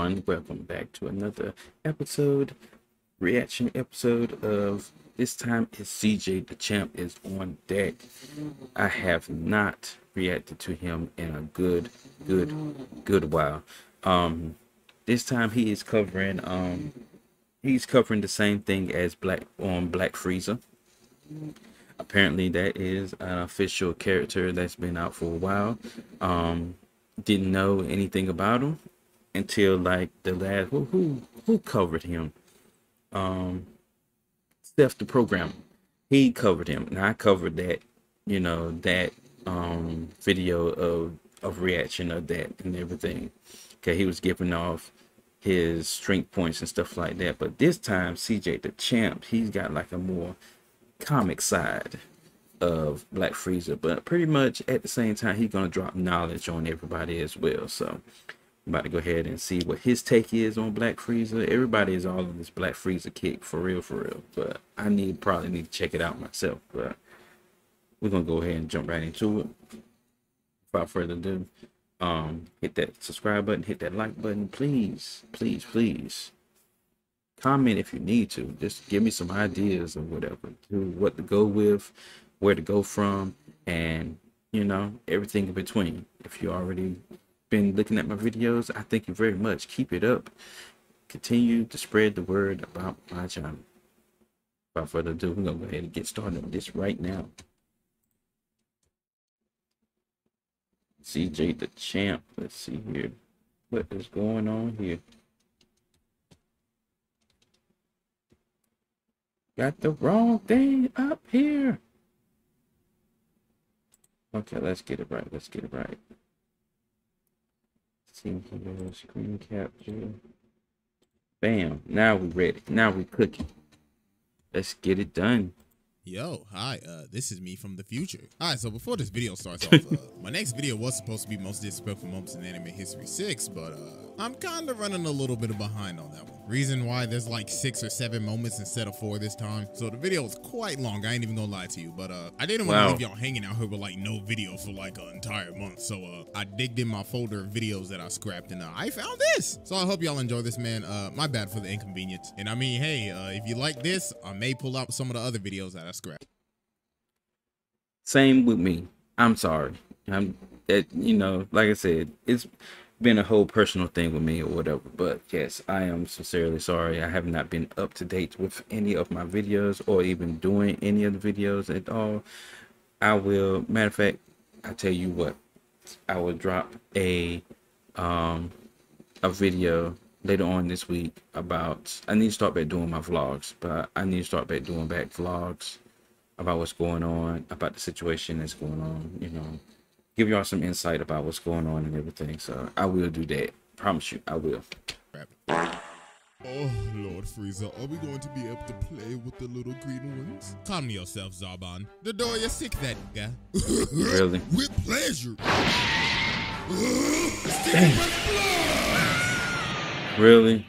everyone, welcome back to another episode, reaction episode of, this time is CJ DaChamp is on deck. I have not reacted to him in a good while. This time he is covering the same thing as Black Frieza. Apparently that is an official character that's been out for a while. Didn't know anything about him until like the last who covered him, Steph the programmer. He covered him, and I covered that, you know, that video of reaction of that and everything. Okay, he was giving off his strength points and stuff like that, but this time CJ DaChamp, he's got like a more comic side of Black Frieza, but pretty much at the same time he's gonna drop knowledge on everybody as well. So I'm about to go ahead and see what his take is on Black Frieza. Everybody is all on this Black Frieza kick for real, but I probably need to check it out myself. But we're gonna go ahead and jump right into it. Without further ado, hit that subscribe button, hit that like button, please. Comment if you need to. Just give me some ideas or whatever, what to go with, where to go from, and you know, everything in between. If you already been looking at my videos, I thank you very much. Keep it up. Continue to spread the word about my channel. Without further ado, we're gonna go ahead and get started on this right now. CJ DaChamp. Let's see here. What is going on here? Got the wrong thing up here. Okay, let's get it right. See here, screen capture. Bam. Now we're ready. Now we're cooking. Let's get it done. Yo, hi. This is me from the future. All right, so before this video starts off, my next video was supposed to be most disrespectful moments in anime history 6, but I'm kind of running a little bit behind on that one. Reason why, there's like 6 or 7 moments instead of 4 this time, so the video was quite long. I ain't even gonna lie to you, but I didn't want to leave y'all hanging out here with like no video for like an entire month, so I digged in my folder of videos that I scrapped, and I found this. So I hope y'all enjoy this, man. My bad for the inconvenience, and I mean, hey, if you like this, I may pull out some of the other videos that I scrapped. Same with me. I'm sorry. You know, like I said, it's been a whole personal thing with me or whatever, but yes, I am sincerely sorry. I have not been up to date with any of my videos or even doing any of the videos at all. I will, matter of fact, I tell you what, I will drop a video later on this week about, I need to start back doing my vlogs, but I need to start back doing vlogs about what's going on, about the situation that's going on, you know, give y'all some insight about what's going on and everything. So I will do that. Promise you, I will. Oh, Lord Frieza, are we going to be able to play with the little green ones? Calm yourself, Zarbon. Dodoria sick that guy. Really? With pleasure. Really?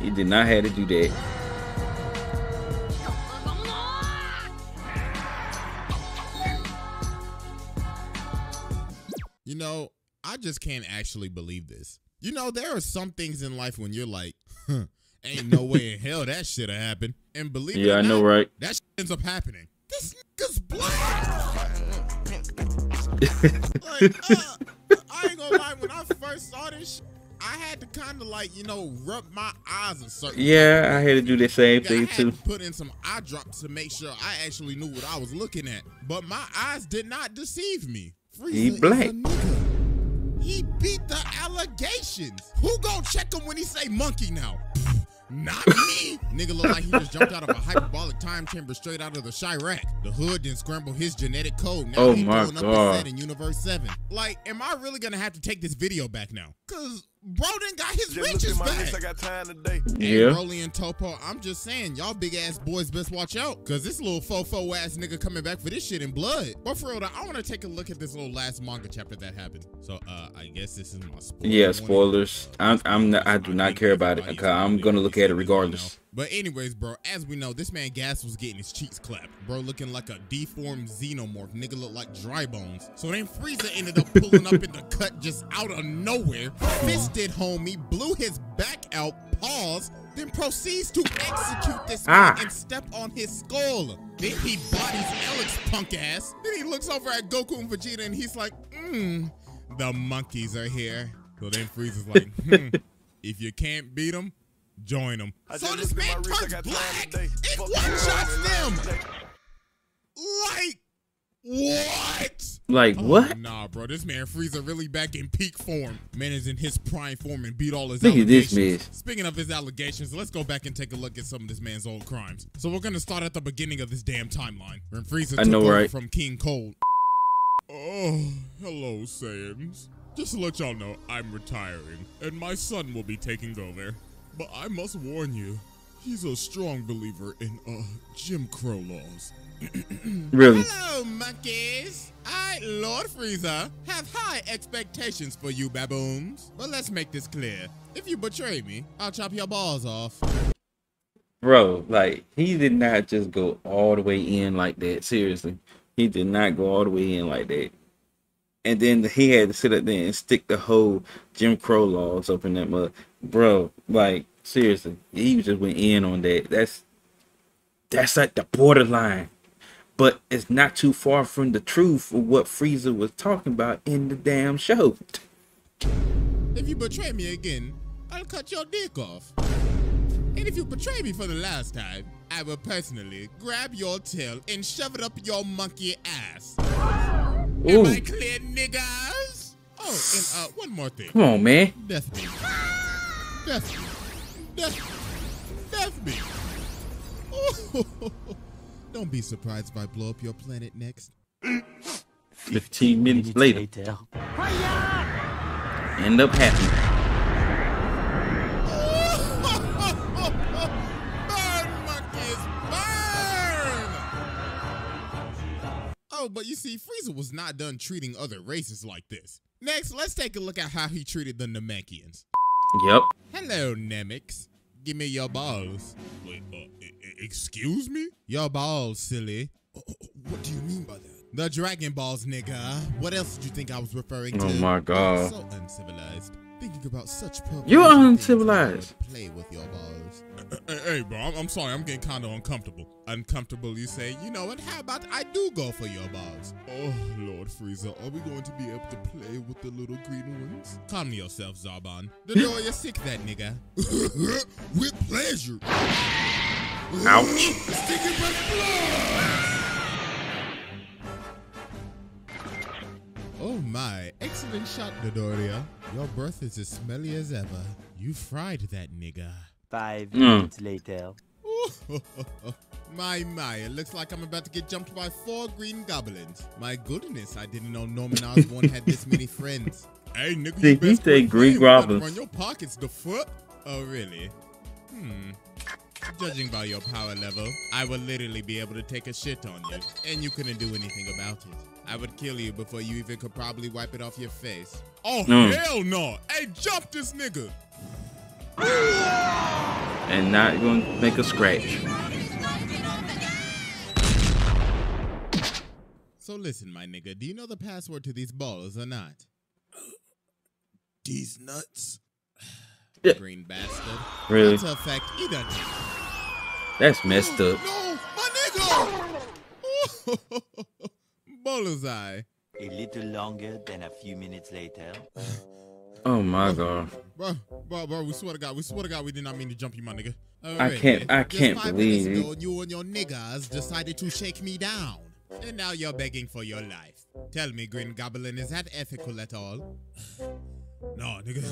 He did not have to do that. You know, I just can't actually believe this. You know, there are some things in life when you're like, huh, ain't no way in hell that shit'll happen. And believe it or not, I know, right? That shit ends up happening. This nigga's black! Like, I ain't gonna lie, when I first saw this shit, I had to kind of like, you know, rub my eyes a certain way. I had to do the same thing too. I had to put in some eye drops to make sure I actually knew what I was looking at, but my eyes did not deceive me. Frieza, he black. He beat the allegations. Who gonna check him when he say monkey now? Not me. Nigga look like he just jumped out of a hyperbolic time chamber straight out of the Chirac. The hood didn't scramble his genetic code. Now oh my God. Up his in Universe 7. Like, am I really gonna have to take this video back now? Cause bro done got his riches back. I got time today. Yeah. And Broly and Topo, I'm just saying, y'all big ass boys best watch out. Cause this little fofo ass nigga coming back for this shit in blood. But for real, I wanna take a look at this little last manga chapter that happened. So I guess this is my spoiler. Yeah, spoilers. I do not care about it. I'm gonna look at it regardless. But anyways, bro, as we know, this man Gas was getting his cheeks clapped. Bro, looking like a deformed xenomorph. Nigga look like dry bones. So then Frieza ended up pulling up in the cut just out of nowhere. Fisted homie, blew his back out, paused, then proceeds to execute this man and step on his skull. Then he bodies Alex punk ass. Then he looks over at Goku and Vegeta and he's like, the monkeys are here. So then Frieza's like, if you can't beat them, join them. So this man turns black and one-shots them. Like, what? Like, what? Nah, bro, this man Frieza really back in peak form. Man is in his prime form and beat all his allegations. Look at this man. Speaking of his allegations, let's go back and take a look at some of this man's old crimes. So we're going to start at the beginning of this damn timeline. When Frieza took over from King Cold. Oh, hello, Saiyans. Just to let y'all know, I'm retiring, and my son will be taking over. But I must warn you, he's a strong believer in, Jim Crow laws. Really? Hello, monkeys. I, Lord Frieza, have high expectations for you baboons. But let's make this clear. If you betray me, I'll chop your balls off. Bro, like, he did not just go all the way in like that. Seriously. He did not go all the way in like that. And then he had to sit up there and stick the whole Jim Crow laws up in that mud. Bro, like, seriously, he just went in on that. That's like the borderline. But it's not too far from the truth of what Frieza was talking about in the damn show. If you betray me again, I'll cut your dick off. And if you betray me for the last time, I will personally grab your tail and shove it up your monkey ass. Am I clear, niggas? Oh, and one more thing. Come on, man. Death me. Death me. Death me. Oh, don't be surprised if I blow up your planet next. 15 minutes later. End up happy. But you see, Frieza was not done treating other races like this. Next, let's take a look at how he treated the Namekians. Yep. Hello, Nemeks. Give me your balls. Wait, excuse me? Your balls, silly. What do you mean by that? The Dragon Balls, nigga. What else did you think I was referring to? Oh my god. So uncivilized. Thinking about such problems. You're uncivilized. Play with your balls. Hey, bro, I'm sorry. I'm getting kind of uncomfortable. Uncomfortable, you say? You know what? How about I do go for your balls? Oh, Lord Frieza, are we going to be able to play with the little green ones? Calm yourself, Zarbon. Dodoria sick that nigga. With pleasure. Ouch. Stick it with blood. Oh my, excellent shot, Dodoria. Your breath is as smelly as ever. You fried that nigga. 5 minutes later. My, it looks like I'm about to get jumped by 4 green goblins. My goodness, I didn't know Norman Osborn had this many friends. Hey, nigga, you best say green goblins. Run your pockets, the foot. Oh, really? Judging by your power level, I will literally be able to take a shit on you, and you couldn't do anything about it. I would kill you before you even could probably wipe it off your face. Oh, hell no. Hey, jump this nigga. And not going to make a scratch. So listen, my nigga, do you know the password to these balls or not? These nuts? Yeah. Green bastard. Really? That's a fact. Either. That's messed up. No, my nigga! Bullseye. A little longer than a few minutes later. Oh my god. Bro, we swear to God, we did not mean to jump you, my nigga. I can't believe it. Ago, you and your niggas decided to shake me down. And now you're begging for your life. Tell me, Green Goblin, is that ethical at all? No, nigga.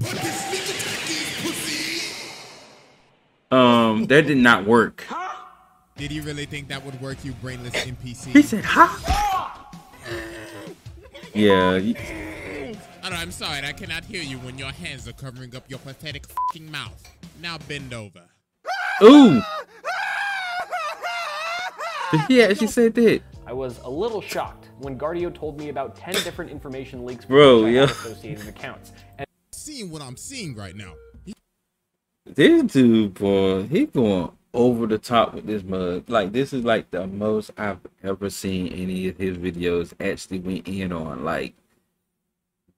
Put this nigga to pussy! That did not work. Did you really think that would work, you brainless NPC? He said, huh? Yeah. All right, I'm sorry, I cannot hear you when your hands are covering up your pathetic fucking mouth. Now bend over. Ooh. Yeah, she said that. I was a little shocked when Guardio told me about 10 different information leaks from associated accounts. And seeing what I'm seeing right now. This dude, boy, he going over the top with this mug. Like, this is like the most I've ever seen any of his videos actually went in on. Like,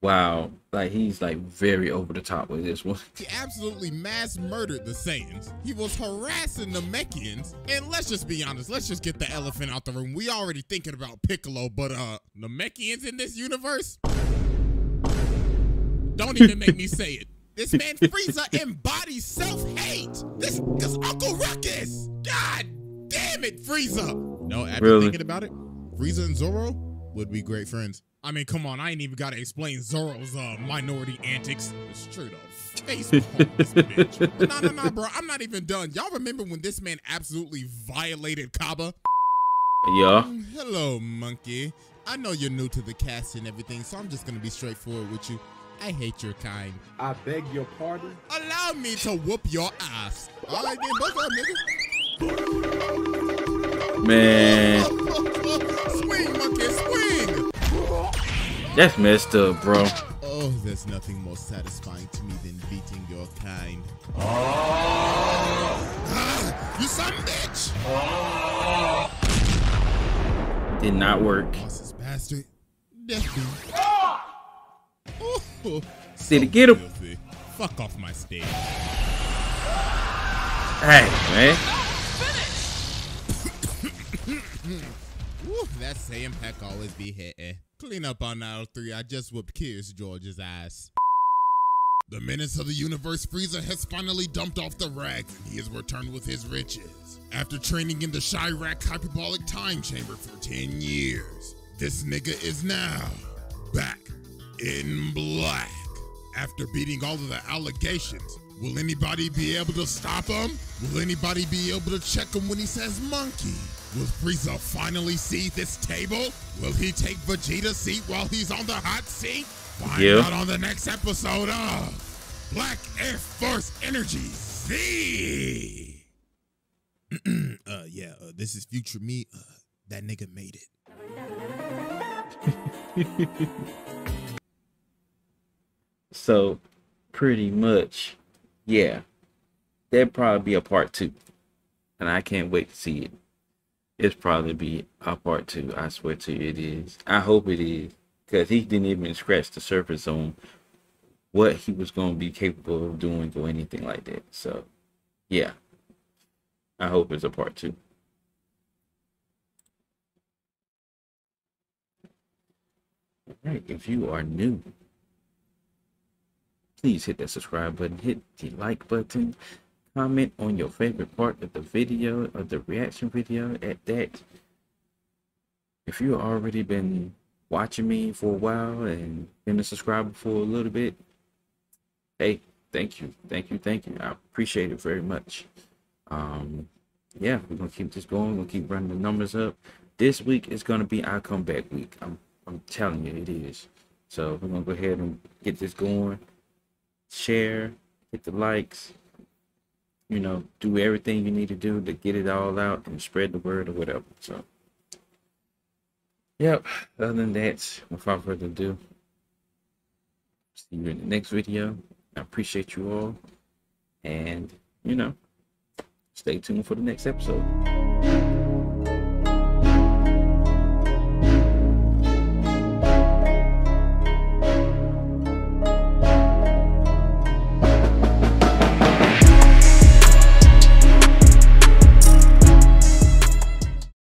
wow. Like, he's like very over the top with this one. He absolutely mass murdered the Saiyans. He was harassing the Namekians. And let's just be honest, let's just get the elephant out the room. We already thinking about Piccolo, but Namekians in this universe? Don't even make me say it. This man Frieza embodies self-hate. This Uncle Ruckus. God damn it, Frieza. No, after thinking about it, Frieza and Zorro would be great friends. I mean, come on, I ain't even gotta explain Zorro's minority antics. It's true though. Face off this bitch. But nah, bro. I'm not even done. Y'all remember when this man absolutely violated Kaba? Yeah. Hello, monkey. I know you're new to the cast and everything, so I'm just gonna be straightforward with you. I hate your kind. I beg your pardon? Allow me to whoop your ass. All right, then, both of nigga. Man. Swing, monkey, swing. That's messed up, bro. Oh, there's nothing more satisfying to me than beating your kind. Oh. Ah, you son of a bitch. Oh. Did not work. This bastard. Oh, see to get him. Filthy. Fuck off my stage. Hey, man. Ooh, that Saiyan pack always be hitting. Clean up on aisle 3. I just whooped Kiers George's ass. The menace of the universe, Frieza, has finally dumped off the rags, and he has returned with his riches. After training in the Chirac hyperbolic time chamber for 10 years, this nigga is now back in black. After beating all of the allegations, will anybody be able to stop him? Will anybody be able to check him when he says monkey? Will Frieza finally see this table? Will he take Vegeta's seat while he's on the hot seat? Find out on the next episode of Black Air Force Energy Z. This is future me. That nigga made it. So, pretty much, yeah, there'd probably be a part 2, and I can't wait to see it. It's probably be a part 2. I swear to you, it is. I hope it is, because he didn't even scratch the surface on what he was going to be capable of doing or anything like that. So, yeah, I hope it's a part 2. All right, if you are new, please hit that subscribe button, hit the like button, comment on your favorite part of the video, of the reaction video at that. If you've already been watching me for a while and been a subscriber for a little bit, hey, thank you. I appreciate it very much. Yeah, we're going to keep this going. We'll keep running the numbers up. This week is going to be our comeback week. I'm telling you, it is. So we're going to go ahead and get this going. Share, hit the likes, you know, do everything you need to do to get it all out and spread the word or whatever. So, yep, other than that, without further ado, see you in the next video. I appreciate you all, and, you know, stay tuned for the next episode.